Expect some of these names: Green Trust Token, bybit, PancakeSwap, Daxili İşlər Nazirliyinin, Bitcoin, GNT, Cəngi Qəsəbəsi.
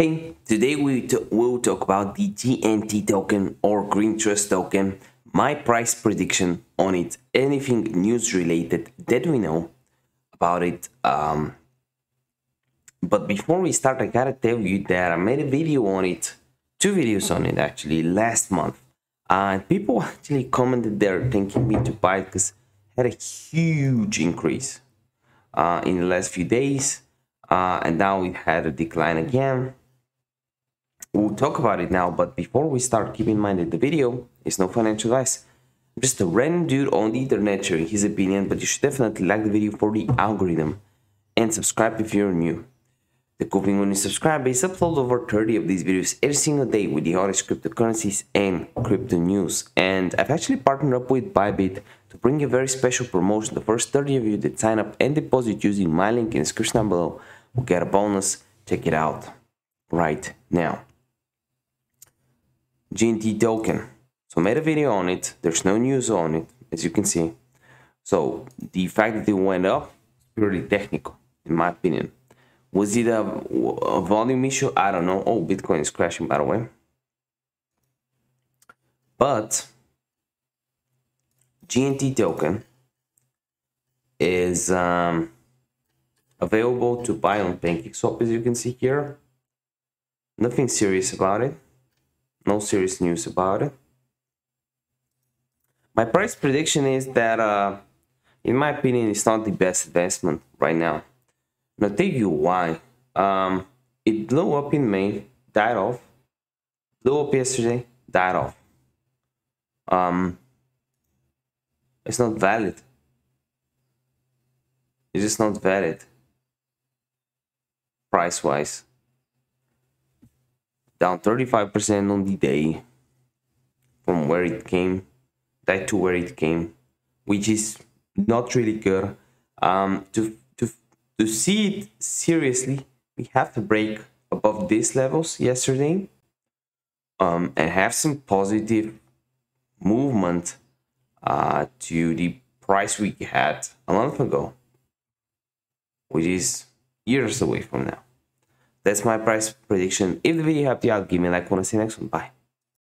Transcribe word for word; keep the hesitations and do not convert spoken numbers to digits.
Hey, today we will talk about the G N T token or Green Trust token, my price prediction on it, anything news related that we know about it. Um, but before we start, I gotta tell you that I made a video on it, two videos on it actually, last month. And uh, people actually commented there thanking me to buy it because it had a huge increase uh, in the last few days. Uh, and now we've had a decline again. We'll talk about it now, but before we start, keep in mind that the video is no financial advice. I'm just a random dude on the internet sharing his opinion, but you should definitely like the video for the algorithm and subscribe if you're new. The cool thing when you subscribe is upload over thirty of these videos every single day with the hottest cryptocurrencies and crypto news. And I've actually partnered up with Bybit to bring a very special promotion. The first thirty of you that sign up and deposit using my link in the description down below will get a bonus. Check it out right now. G N T token. So I made a video on it. There's no news on it, as you can see. So the fact that it went up is purely technical, in my opinion. Was it a, a volume issue? I don't know. Oh, Bitcoin is crashing, by the way. But G N T token is um, available to buy on PancakeSwap, as you can see here. Nothing serious about it. No serious news about it. My price prediction is that, uh, in my opinion, it's not the best investment right now. And I'll tell you why. Um, it blew up in May, died off. Blew up yesterday, died off. Um, it's not valid. It's just not valid. Price-wise. Down thirty-five percent on the day from where it came, back to where it came, which is not really good. Um, to, to, to see it seriously, we have to break above these levels yesterday um, and have some positive movement uh, to the price we had a month ago, which is years away from now. That's my price prediction. If the video helped you out, give me a like when I see you next one. Bye.